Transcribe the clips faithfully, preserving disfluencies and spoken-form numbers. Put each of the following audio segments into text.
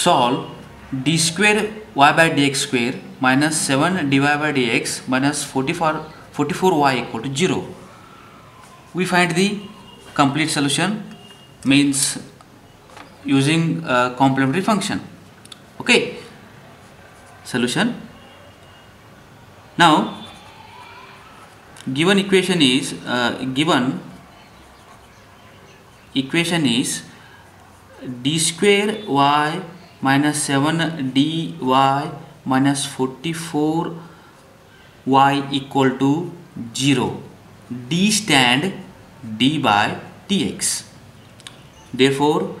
solve d square y by dx square minus seven dy by dx minus forty-four y equal to zero. We find the complete solution, means using a complementary function. Okay, solution. Now given equation is uh, given equation is d square y minus seven dy minus forty-four y equal to zero. D stand d by dx. Therefore,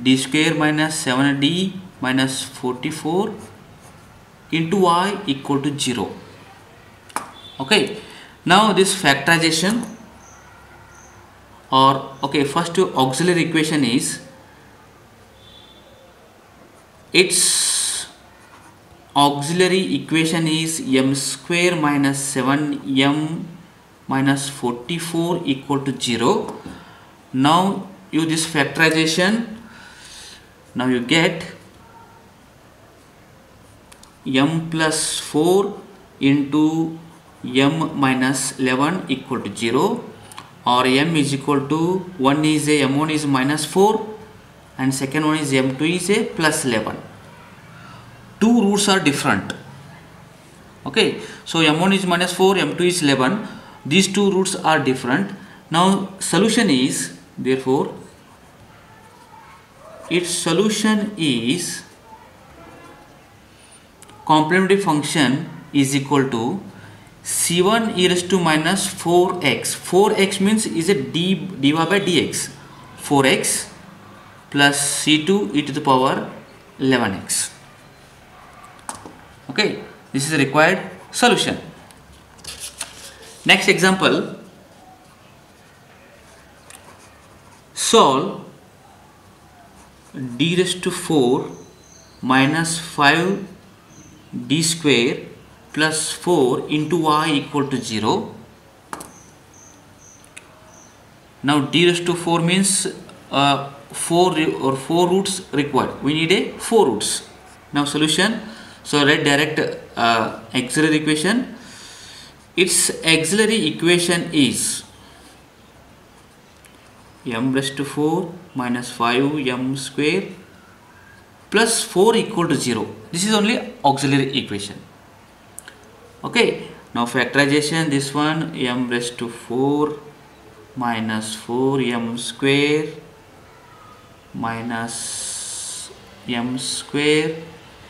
d square minus seven d minus forty-four into y equal to zero. Okay. Now this factorization, or okay, first auxiliary equation is its auxiliary equation is m square minus seven m minus forty-four equal to zero. Now you this factorization, now you get m plus four into m minus eleven equal to zero, or m is equal to one is a m one is minus four and second one is m two is a plus eleven. Two roots are different. Okay, so m one is minus four, m two is eleven. These two roots are different. Now solution is, therefore its solution is complementary function is equal to c one e raised to minus four x. four x means is a d dy by dx. four x plus c two e to the power eleven x. Okay, this is a required solution. Next example, solve d raised to four minus five d square plus four into y equal to zero. Now d raised to four means uh, four or four roots required. We need a four roots. Now solution. So let direct uh, auxiliary equation. Its auxiliary equation is m raised to four minus five m square plus four equal to zero. This is only auxiliary equation. Okay, now factorization, this one m raised to four minus four m square minus m square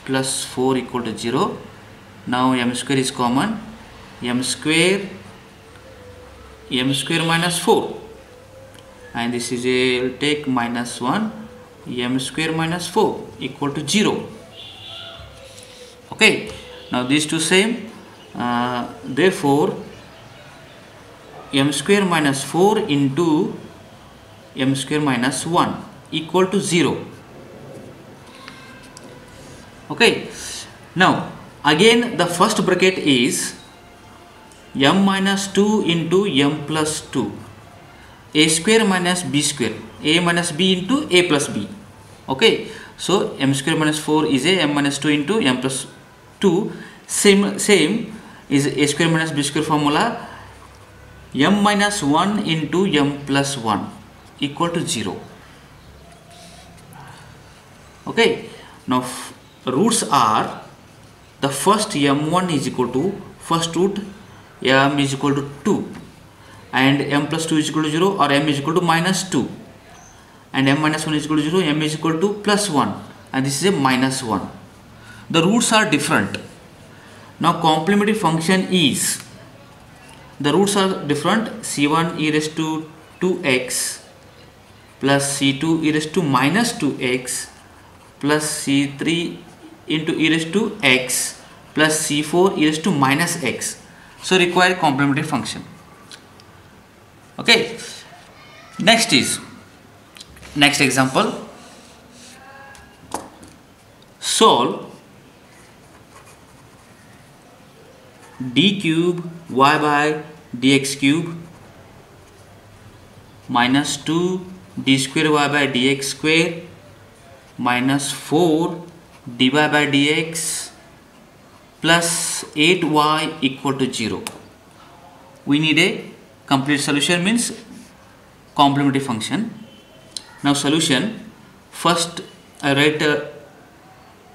plus four equal to zero. Now m square is common. m square m square minus four, and this is a take minus one m square minus four equal to zero. Okay, now these two same. Uh, therefore m square minus four into m square minus one equal to zero. Okay, now again the first bracket is m minus two into m plus two, a square minus b square, a minus b into a plus b. Okay, so m square minus four is a m minus two into m plus two. Same same is a square minus b square formula, m minus one into m plus one equal to zero. Okay, now roots are, the first m one is equal to first root m is equal to two, and m plus two is equal to zero, or m is equal to minus two, and m minus one is equal to zero, m is equal to plus one, and this is a minus one. The roots are different. Now complementary function is, the roots are different, c one e raised to two x plus c two e raised to minus two x plus c three into e raised to x plus c four e raised to minus x. So require complementary function. Okay, next is next example, solve d cube y by dx cube minus two d square y by dx square minus four dy by dx plus eight y equal to zero. We need a complete solution, means complementary function. Now solution, first I write uh,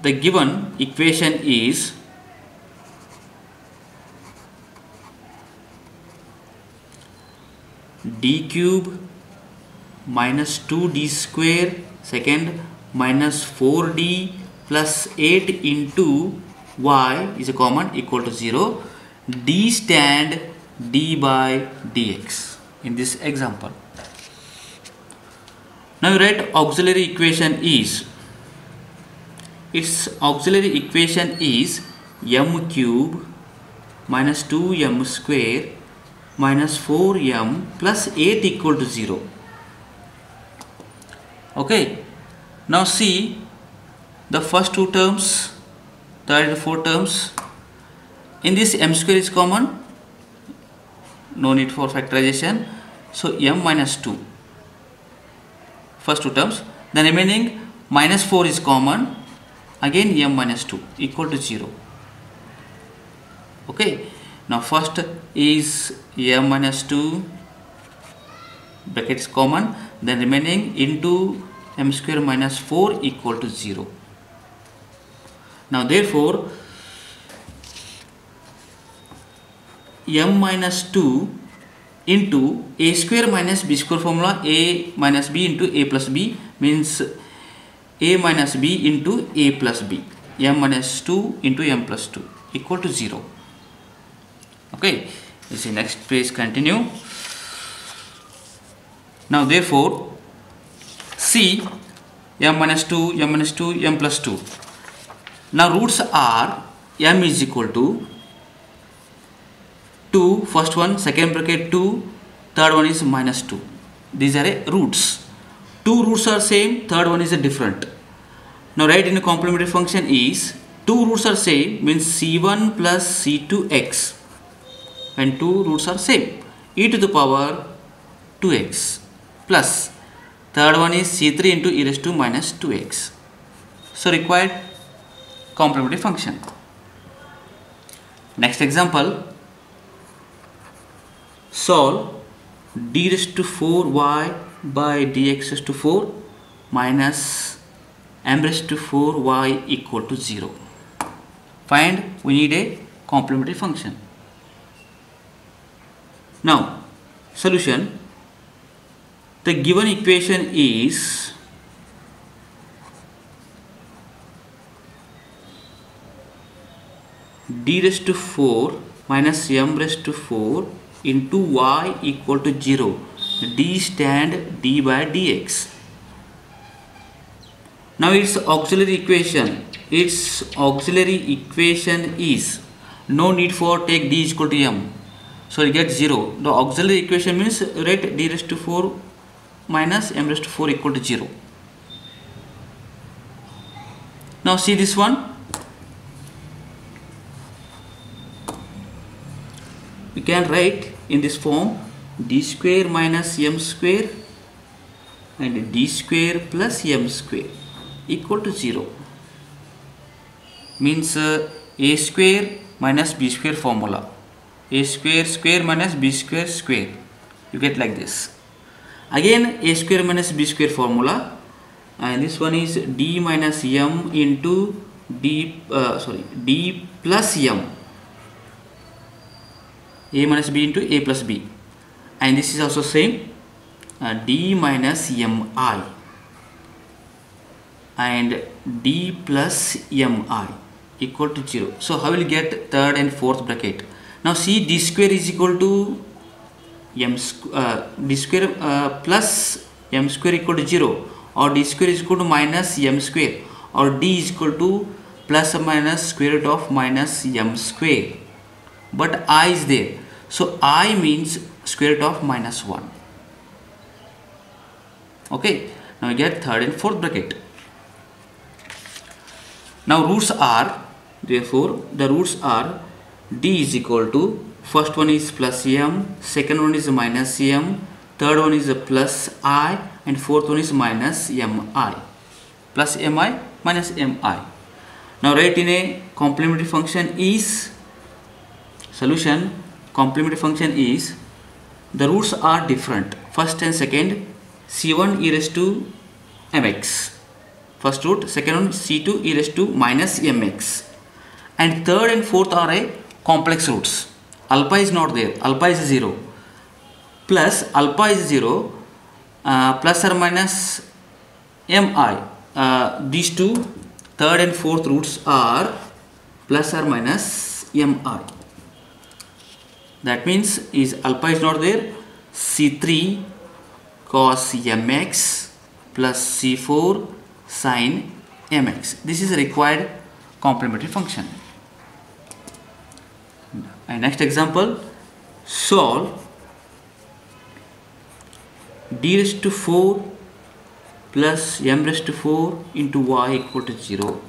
the given equation is d cube minus two d square, second minus four d plus eight into y is a common equal to zero. D stand d by dx in this example. Now you write auxiliary equation is, its auxiliary equation is m cube minus two m square minus four m plus eight equal to zero. Okay, now see the first two terms, third and fourth terms. In this m square is common, no need for factorization. So m minus two, first two terms, the remaining minus four is common, again m minus two equal to zero. Okay, now first is m minus two, brackets common, then remaining into m square minus four equal to zero. Now therefore m minus two into a square minus b square formula, a minus b into a plus b, means a minus b into a plus b, m minus two into m plus two equal to zero. Okay, you see next page continue. Now therefore see m minus two, m minus two, m plus two. Now roots are m is equal to two, first one, second bracket two, third one is minus two. These are a roots. Two roots are same, third one is a different. Now write in a complementary function is, two roots are same means c one plus c two x, when two roots are same, e to the power two x plus third one is c three into e raised to minus two x. So required complementary function. Next example, solve d raised to four y by dx raised to four minus m raised to four y equal to zero. Find, we need a complementary function. Now solution, the given equation is d raised to four minus m raised to four into y equal to zero, d stand d by dx. Now its auxiliary equation, its auxiliary equation is, no need for take d is equal to m, so you get zero. The auxiliary equation means write d raised to four minus m raised to four equal to zero. Now see this one, you can write in this form, d square minus m square and d square plus m square equal to zero, means uh, a square minus b square formula, a square square minus b square square, you get like this. Again a square minus b square formula, and this one is d minus m into d uh, sorry d plus m, a minus b into a plus b, and this is also same, uh, d minus mi and d plus mi equal to zero. So how will you get third and fourth bracket? Now see, d square is equal to m square, uh, d square uh, plus m square equal to zero, or d square is equal to minus m square, or d is equal to plus or minus square root of minus m square, but I is there, so I means square root of minus one. Okay, now you get third and fourth bracket. Now roots are, therefore the roots are, d is equal to, first one is plus m, second one is minus m, third one is plus I, and fourth one is minus mi. plus mi minus mi. Now write in a complementary function is solution. Complementary function is, the roots are different, first and second, c one e raised to mx, first root, second one c two e raised to minus mx, and third and fourth are a complex roots. Alpha is not there, alpha is zero, plus alpha is zero, uh, plus or minus mi. Uh, these two third and fourth roots are plus or minus mi. That means is alpha is not there, c three cos mx plus c four sin mx. This is a required complementary function. And next example, solve d raised to four plus m raised to four into y equal to zero.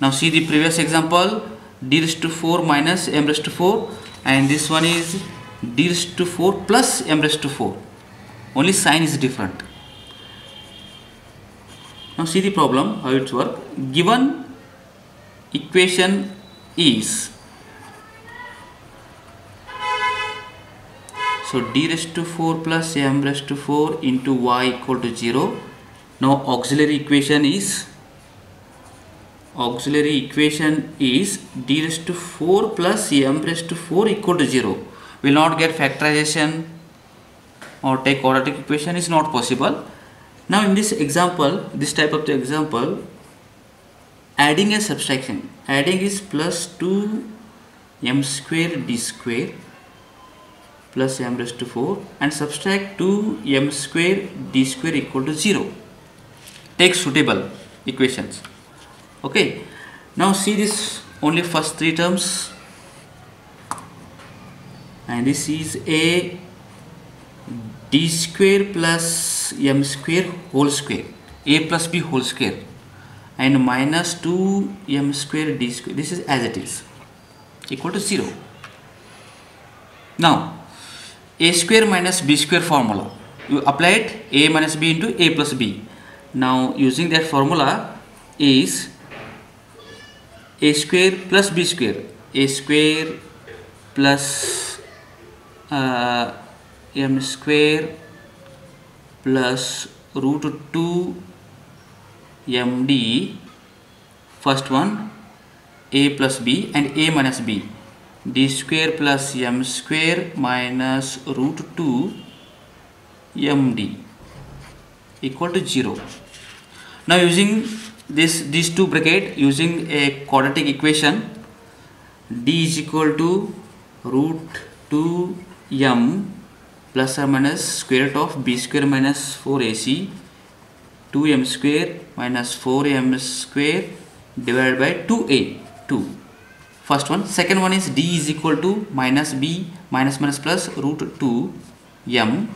Now see the previous example, d raised to four minus m raised to four, and this one is d raised to four plus m raised to four, only sign is different. Now see the problem, how it works. Given equation is, so d raised to four plus m raised to four into y equal to zero. Now auxiliary equation is, auxiliary equation is d raised to four plus m raised to four equal to zero. We will not get factorization or take quadratic equation, is not possible. Now in this example, this type of the example, adding a subtraction, adding is plus two m square d square plus m raised to four, and subtract two m square d square equal to zero. Take suitable equations. Okay, now see this only first three terms, and this is a d square plus m square whole square, a plus b whole square, and minus two m square d square. This is as it is, equal to zero. Now a square minus b square formula, you apply it, a minus b into a plus b. Now using that formula is a square plus b square, a square plus uh, m square plus root two md, first one a plus b and a minus b, d square plus m square minus root two md equal to zero. Now using this, these two bracket, using a quadratic equation, d is equal to root two m plus or minus square root of b square minus four a c, two m square minus four m square divided by two a, two, first one. Second one is d is equal to minus b minus minus plus root two m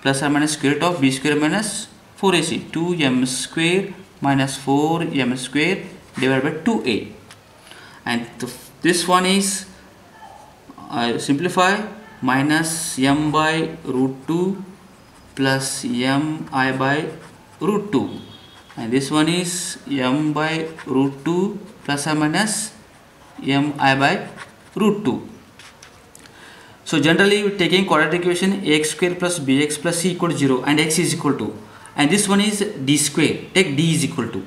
plus or minus square root of b square minus four a c, two m square minus four m square divided by two a, and th this one is uh, simplify, minus m by root two plus m I by root two, and this one is m by root two plus or minus m I by root two. So generally we are taking quadratic equation ax square plus bx plus c equal to zero, and x is equal to, and this one is d square, take d is equal to.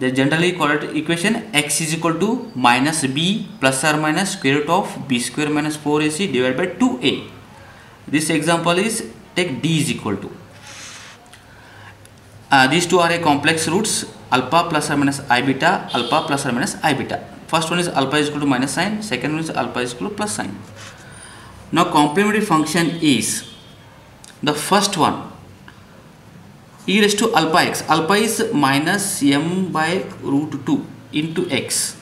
The generally quadratic equation x is equal to minus b plus or minus square root of b square minus four a c divided by two a. This example is take d is equal to. Uh, these two are a complex roots, alpha plus or minus I beta, alpha plus or minus I beta. First one is alpha is equal to minus sign, second one is alpha is equal to plus sign. Now complementary function is, the first one, e raised to alpha x, alpha is minus m by root two into x,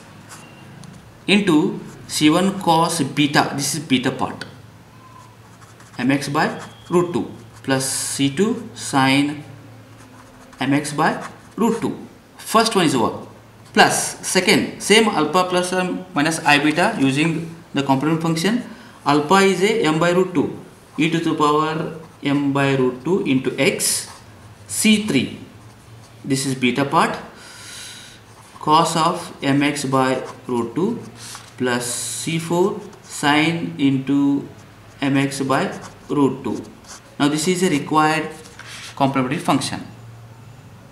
into c one cos beta, this is beta part, mx by root two plus c two sin mx by root two. First one is one, plus second same alpha plus or minus I beta, using the complement function, alpha is a m by root two e to the power m by root two into x, C three. This is beta part. Cos of mx by root two plus C four sine into mx by root two. Now this is a required complementary function.